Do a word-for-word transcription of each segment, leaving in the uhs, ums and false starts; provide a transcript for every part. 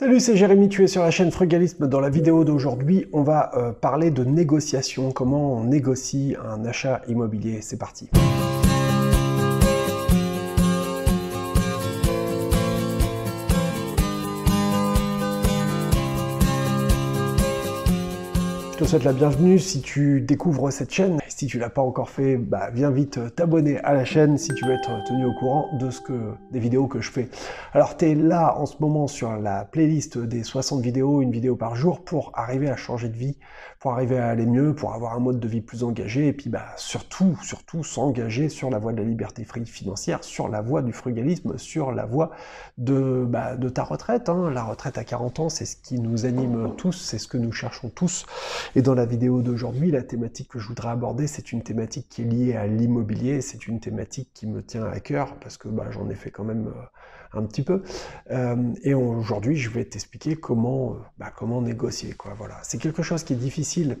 Salut, c'est Jérémy, tu es sur la chaîne Frugalisme. Dans la vidéo d'aujourd'hui, on va euh, parler de négociation, comment on négocie un achat immobilier. C'est parti. Je te souhaite la bienvenue si tu découvres cette chaîne. Si tu l'as pas encore fait, bah, viens vite t'abonner à la chaîne si tu veux être tenu au courant de ce que, des vidéos que je fais. Alors tu es là en ce moment sur la playlist des soixante vidéos, une vidéo par jour, pour arriver à changer de vie, pour arriver à aller mieux, pour avoir un mode de vie plus engagé, et puis bah, surtout, surtout s'engager sur la voie de la liberté financière, sur la voie du frugalisme, sur la voie de, bah, de ta retraite. Hein. La retraite à quarante ans, c'est ce qui nous anime tous, c'est ce que nous cherchons tous. Et dans la vidéo d'aujourd'hui, la thématique que je voudrais aborder, c'est une thématique qui est liée à l'immobilier, c'est une thématique qui me tient à cœur, parce que bah, j'en ai fait quand même euh, un petit peu. Euh, et aujourd'hui, je vais t'expliquer comment, euh, bah, comment négocier, quoi, voilà. C'est quelque chose qui est difficile,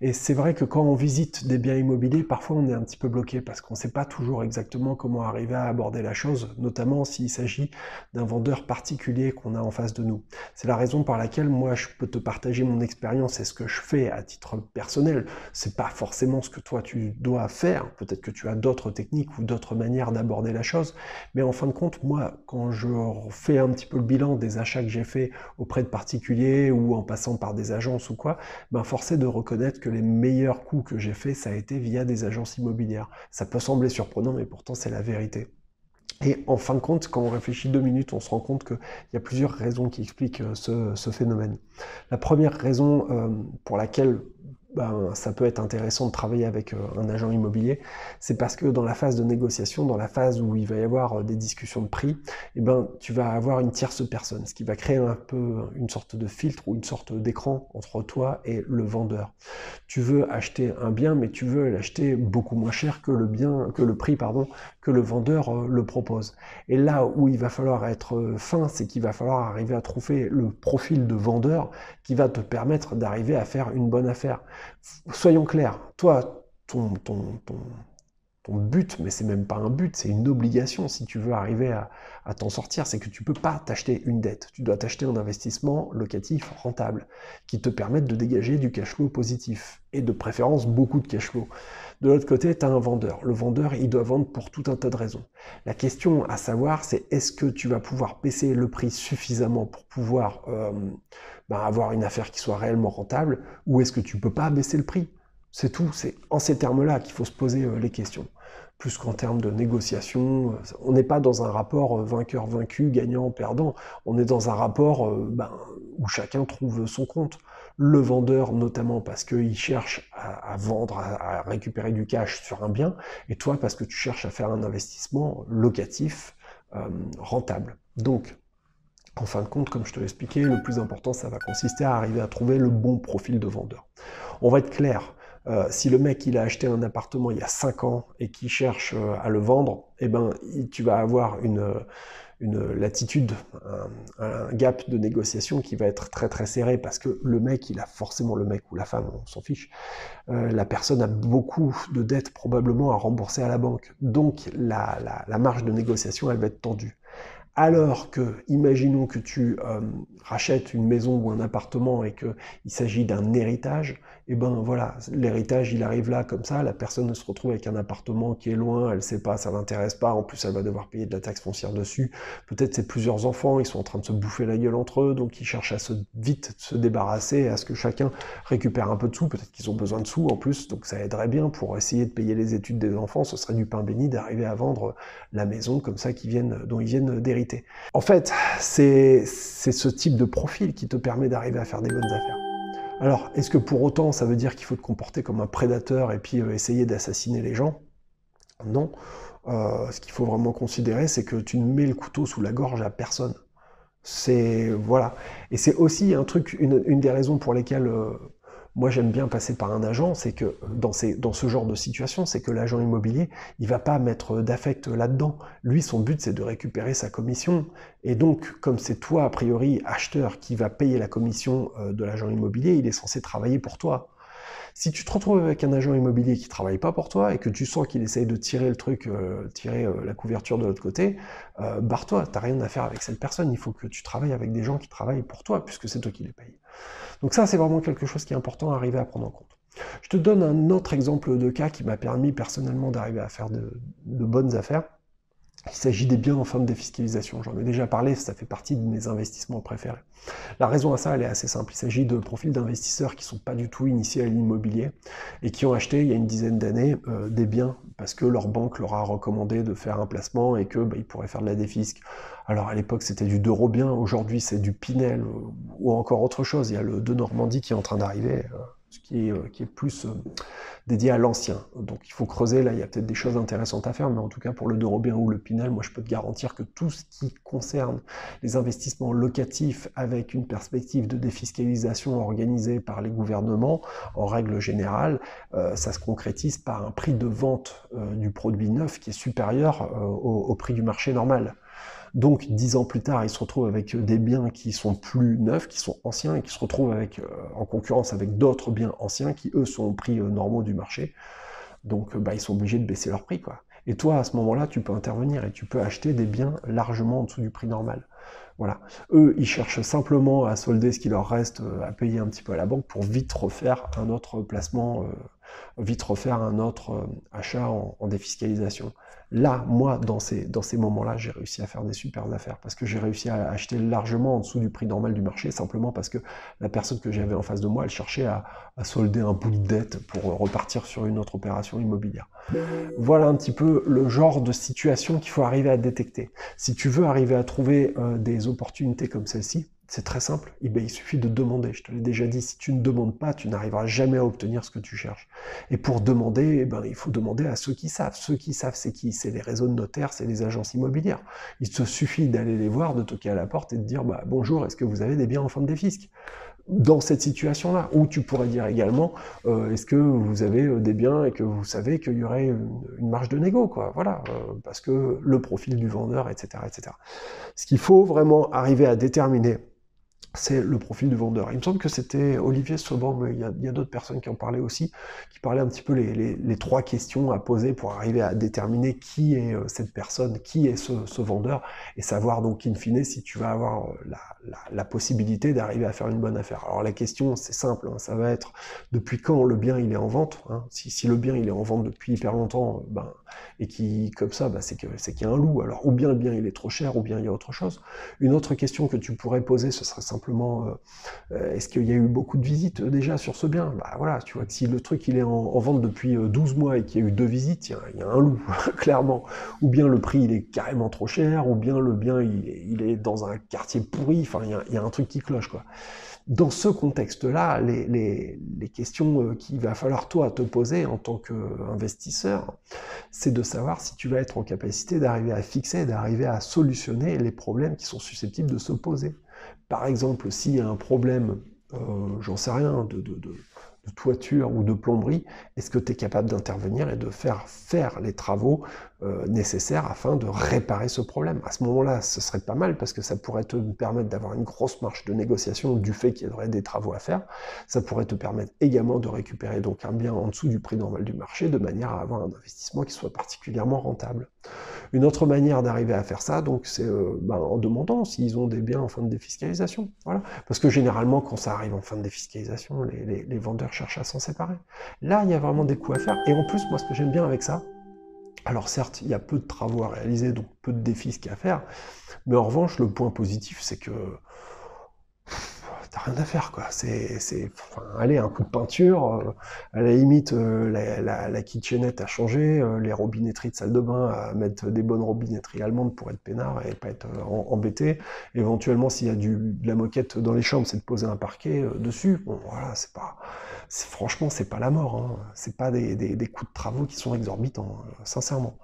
et c'est vrai que quand on visite des biens immobiliers, parfois on est un petit peu bloqué, parce qu'on ne sait pas toujours exactement comment arriver à aborder la chose, notamment s'il s'agit d'un vendeur particulier qu'on a en face de nous. C'est la raison par laquelle moi, je peux te partager mon expérience et ce que je fais à titre personnel. C'est pas forcément ce que toi tu dois faire, peut-être que tu as d'autres techniques ou d'autres manières d'aborder la chose, mais en fin de compte, moi, quand je fais un petit peu le bilan des achats que j'ai fait auprès de particuliers ou en passant par des agences ou quoi, ben force est de reconnaître que les meilleurs coups que j'ai fait, ça a été via des agences immobilières. Ça peut sembler surprenant, mais pourtant c'est la vérité. Et en fin de compte, quand on réfléchit deux minutes, on se rend compte qu'il y a plusieurs raisons qui expliquent ce, ce phénomène. La première raison euh, pour laquelle ben, ça peut être intéressant de travailler avec un agent immobilier, c'est parce que dans la phase de négociation, dans la phase où il va y avoir des discussions de prix, eh ben, tu vas avoir une tierce personne, ce qui va créer un peu une sorte de filtre ou une sorte d'écran entre toi et le vendeur. Tu veux acheter un bien, mais tu veux l'acheter beaucoup moins cher que le bien, que le prix, pardon, que le vendeur le propose. Et là où il va falloir être fin, c'est qu'il va falloir arriver à trouver le profil de vendeur qui va te permettre d'arriver à faire une bonne affaire. Soyons clairs, toi, ton, ton, ton, ton but, mais c'est même pas un but, c'est une obligation si tu veux arriver à, à t'en sortir, c'est que tu peux pas t'acheter une dette. Tu dois t'acheter un investissement locatif rentable qui te permette de dégager du cash flow positif et de préférence beaucoup de cash flow. De l'autre côté, tu as un vendeur. Le vendeur, il doit vendre pour tout un tas de raisons. La question à savoir, c'est est-ce que tu vas pouvoir baisser le prix suffisamment pour pouvoir euh, bah, avoir une affaire qui soit réellement rentable, ou est-ce que tu peux pas baisser le prix? C'est tout, c'est en ces termes-là qu'il faut se poser euh, les questions. Plus qu'en termes de négociation, on n'est pas dans un rapport vainqueur-vaincu, gagnant-perdant, on est dans un rapport euh, ben, où chacun trouve son compte. Le vendeur notamment parce qu'il cherche à, à vendre, à, à récupérer du cash sur un bien, et toi parce que tu cherches à faire un investissement locatif euh, rentable. Donc, en fin de compte, comme je te l'expliquais, le plus important, ça va consister à arriver à trouver le bon profil de vendeur. On va être clair. Euh, si le mec il a acheté un appartement il y a cinq ans et qu'il cherche euh, à le vendre, eh ben, tu vas avoir une, une latitude, un, un gap de négociation qui va être très très serré parce que le mec, il a forcément, le mec ou la femme, on s'en fiche, euh, la personne a beaucoup de dettes probablement à rembourser à la banque. Donc la, la, la marge de négociation, elle va être tendue. Alors que, imaginons que tu euh, rachètes une maison ou un appartement et qu'il s'agit d'un héritage, et ben voilà, l'héritage il arrive là comme ça, la personne se retrouve avec un appartement qui est loin, elle sait pas, ça l'intéresse pas, en plus elle va devoir payer de la taxe foncière dessus, peut-être c'est plusieurs enfants, ils sont en train de se bouffer la gueule entre eux, donc ils cherchent à se vite se débarrasser, à ce que chacun récupère un peu de sous, peut-être qu'ils ont besoin de sous en plus, donc ça aiderait bien pour essayer de payer les études des enfants, ce serait du pain béni d'arriver à vendre la maison comme ça qu'ils viennent, dont ils viennent d'hériter. En fait, c'est ce type de profil qui te permet d'arriver à faire des bonnes affaires. Alors, est-ce que pour autant, ça veut dire qu'il faut te comporter comme un prédateur et puis essayer d'assassiner les gens? Non. Euh, ce qu'il faut vraiment considérer, c'est que tu ne mets le couteau sous la gorge à personne. C'est... voilà. Et c'est aussi un truc, une, une des raisons pour lesquelles... Euh, moi, j'aime bien passer par un agent, c'est que dans, ces, dans ce genre de situation, c'est que l'agent immobilier, il ne va pas mettre d'affect là-dedans. Lui, son but, c'est de récupérer sa commission. Et donc, comme c'est toi, a priori, acheteur, qui va payer la commission de l'agent immobilier, il est censé travailler pour toi. Si tu te retrouves avec un agent immobilier qui ne travaille pas pour toi et que tu sens qu'il essaye de tirer le truc, euh, tirer euh, la couverture de l'autre côté, euh, barre-toi, tu n'as rien à faire avec cette personne. Il faut que tu travailles avec des gens qui travaillent pour toi puisque c'est toi qui les payes. Donc ça, c'est vraiment quelque chose qui est important à arriver à prendre en compte. Je te donne un autre exemple de cas qui m'a permis personnellement d'arriver à faire de, de bonnes affaires. Il s'agit des biens en fin de défiscalisation. J'en ai déjà parlé, ça fait partie de mes investissements préférés. La raison à ça, elle est assez simple. Il s'agit de profils d'investisseurs qui ne sont pas du tout initiés à l'immobilier et qui ont acheté il y a une dizaine d'années euh, des biens parce que leur banque leur a recommandé de faire un placement et que bah, ils pourraient faire de la défisque. Alors à l'époque, c'était du de Robien, aujourd'hui c'est du Pinel euh, ou encore autre chose. Il y a le Denormandie qui est en train d'arriver. Euh. Ce qui est, qui est plus dédié à l'ancien. Donc il faut creuser, là il y a peut-être des choses intéressantes à faire, mais en tout cas pour le de Robien ou le Pinel, moi je peux te garantir que tout ce qui concerne les investissements locatifs avec une perspective de défiscalisation organisée par les gouvernements, en règle générale, euh, ça se concrétise par un prix de vente euh, du produit neuf qui est supérieur euh, au, au prix du marché normal. Donc, dix ans plus tard, ils se retrouvent avec des biens qui sont plus neufs, qui sont anciens, et qui se retrouvent avec, euh, en concurrence avec d'autres biens anciens qui, eux, sont aux prix euh, normaux du marché. Donc, euh, bah, ils sont obligés de baisser leur prix, quoi. Et toi, à ce moment-là, tu peux intervenir et tu peux acheter des biens largement en dessous du prix normal. Voilà. Eux, ils cherchent simplement à solder ce qui leur reste, euh, à payer un petit peu à la banque pour vite refaire un autre placement, euh, vite refaire un autre euh, achat en, en défiscalisation. Là, moi, dans ces, dans ces moments-là, j'ai réussi à faire des super affaires parce que j'ai réussi à acheter largement en dessous du prix normal du marché, simplement parce que la personne que j'avais en face de moi, elle cherchait à, à solder un bout de dette pour repartir sur une autre opération immobilière. Voilà un petit peu le genre de situation qu'il faut arriver à détecter. Si tu veux arriver à trouver euh, des opportunités comme celle-ci, c'est très simple, eh bien, il suffit de demander. Je te l'ai déjà dit, si tu ne demandes pas, tu n'arriveras jamais à obtenir ce que tu cherches. Et pour demander, eh bien, il faut demander à ceux qui savent. Ceux qui savent, c'est qui? C'est les réseaux de notaires, c'est les agences immobilières. Il te suffit d'aller les voir, de toquer à la porte et de dire bah, « Bonjour, est-ce que vous avez des biens en fin de défisque ?» Dans cette situation-là, où tu pourrais dire également euh, « Est-ce que vous avez des biens et que vous savez qu'il y aurait une, une marge de négo ?» Voilà, euh, parce que le profil du vendeur, et cetera et cetera. Ce qu'il faut vraiment arriver à déterminer, c'est le profil du vendeur. Il me semble que c'était Olivier Soban, mais il y a, il y a d'autres personnes qui en parlaient aussi, qui parlaient un petit peu les, les, les trois questions à poser pour arriver à déterminer qui est cette personne, qui est ce, ce vendeur, et savoir donc in fine si tu vas avoir la, la, la possibilité d'arriver à faire une bonne affaire. Alors la question, c'est simple, hein, ça va être depuis quand le bien il est en vente, hein. si, si le bien il est en vente depuis hyper longtemps, ben, et qui comme ça, ben, c'est que, c'est qu'il y a un loup. Alors ou bien le bien il est trop cher, ou bien il y a autre chose. Une autre question que tu pourrais poser, ce serait simple. Simplement, euh, est-ce qu'il y a eu beaucoup de visites déjà sur ce bien? Bah voilà, tu vois que si le truc il est en, en vente depuis douze mois et qu'il y a eu deux visites, il y a, il y a un loup, clairement. Ou bien le prix il est carrément trop cher, ou bien le bien il est, il est dans un quartier pourri, enfin il y a, il y a un truc qui cloche, quoi. Dans ce contexte-là, les, les, les questions qu'il va falloir toi te poser en tant qu'investisseur, c'est de savoir si tu vas être en capacité d'arriver à fixer, d'arriver à solutionner les problèmes qui sont susceptibles de se poser. Par exemple, s'il y a un problème, euh, j'en sais rien, de, de, de, de toiture ou de plomberie, est-ce que tu es capable d'intervenir et de faire faire les travaux euh, nécessaires afin de réparer ce problème? À ce moment-là, ce serait pas mal parce que ça pourrait te permettre d'avoir une grosse marge de négociation du fait qu'il y aurait des travaux à faire. Ça pourrait te permettre également de récupérer donc un bien en dessous du prix normal du marché de manière à avoir un investissement qui soit particulièrement rentable. Une autre manière d'arriver à faire ça, donc, c'est euh, ben, en demandant s'ils ont des biens en fin de défiscalisation. Voilà. Parce que généralement, quand ça arrive en fin de défiscalisation, les, les, les vendeurs cherchent à s'en séparer. Là, il y a vraiment des coups à faire. Et en plus, moi, ce que j'aime bien avec ça, alors certes, il y a peu de travaux à réaliser, donc peu de défisques à faire, mais en revanche, le point positif, c'est que t'as rien à faire, quoi. C'est, c'est, enfin, allez, un coup de peinture, euh, à la limite, euh, la, la, la kitchenette à changer, euh, les robinetteries de salle de bain, à mettre des bonnes robinetteries allemandes pour être peinard et pas être euh, embêté. Éventuellement, s'il y a du, de la moquette dans les chambres, c'est de poser un parquet euh, dessus. Bon, voilà, c'est pas, c'est, franchement, c'est pas la mort, hein. C'est pas des, des, des coups de travaux qui sont exorbitants, euh, sincèrement.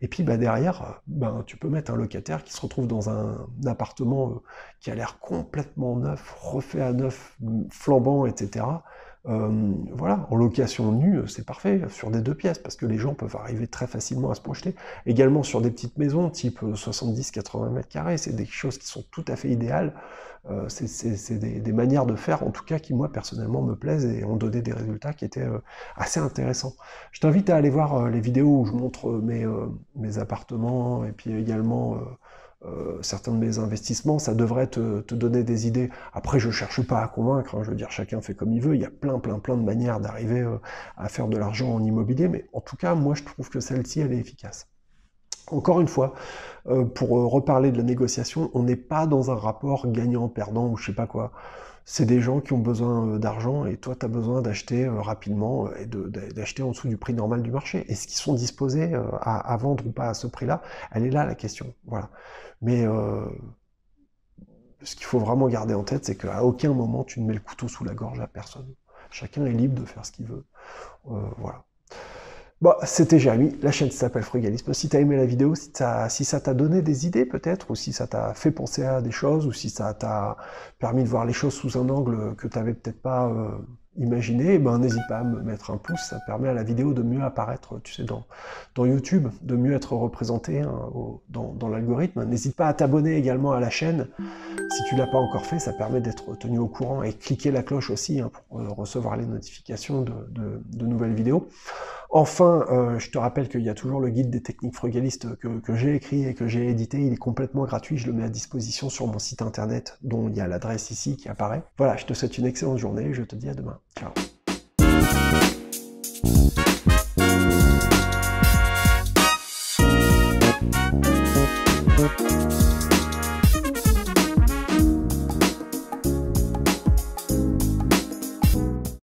Et puis, bah, derrière, bah, tu peux mettre un locataire qui se retrouve dans un, un appartement euh, qui a l'air complètement neuf, refait à neuf, flambant, et cetera. Euh, voilà, en location nue, c'est parfait, sur des deux pièces, parce que les gens peuvent arriver très facilement à se projeter. Également sur des petites maisons, type soixante-dix quatre-vingts mètres carrés, c'est des choses qui sont tout à fait idéales. Euh, c'est des, des manières de faire, en tout cas, qui, moi, personnellement, me plaisent et ont donné des résultats qui étaient euh, assez intéressants. Je t'invite à aller voir euh, les vidéos où je montre euh, mes, euh, mes appartements, et puis également... Euh, Euh, certains de mes investissements, ça devrait te, te donner des idées. Après, je cherche pas à convaincre, hein, je veux dire, chacun fait comme il veut, il y a plein, plein, plein de manières d'arriver euh, à faire de l'argent en immobilier, mais en tout cas, moi, je trouve que celle-ci, elle est efficace. Encore une fois, euh, pour euh, reparler de la négociation, on n'est pas dans un rapport gagnant-perdant ou je sais pas quoi. C'est des gens qui ont besoin d'argent et toi, tu as besoin d'acheter rapidement et d'acheter en dessous du prix normal du marché. Est-ce qu'ils sont disposés à, à vendre ou pas à ce prix-là? Elle est là, la question. Voilà. Mais euh, ce qu'il faut vraiment garder en tête, c'est qu'à aucun moment, tu ne mets le couteau sous la gorge à personne. Chacun est libre de faire ce qu'il veut. Euh, voilà. Bon, c'était Jérémy, la chaîne s'appelle Frugalisme. Si tu as aimé la vidéo, si, si ça t'a donné des idées peut-être, ou si ça t'a fait penser à des choses, ou si ça t'a permis de voir les choses sous un angle que tu n'avais peut-être pas euh, imaginé, eh ben, n'hésite pas à me mettre un pouce, ça permet à la vidéo de mieux apparaître, tu sais, dans, dans YouTube, de mieux être représentée hein, au, dans, dans l'algorithme. N'hésite pas à t'abonner également à la chaîne, si tu ne l'as pas encore fait, ça permet d'être tenu au courant, et cliquer la cloche aussi hein, pour euh, recevoir les notifications de, de, de nouvelles vidéos. Enfin, euh, je te rappelle qu'il y a toujours le guide des techniques frugalistes que, que j'ai écrit et que j'ai édité. Il est complètement gratuit, je le mets à disposition sur mon site internet, dont il y a l'adresse ici qui apparaît. Voilà, je te souhaite une excellente journée, je te dis à demain. Ciao.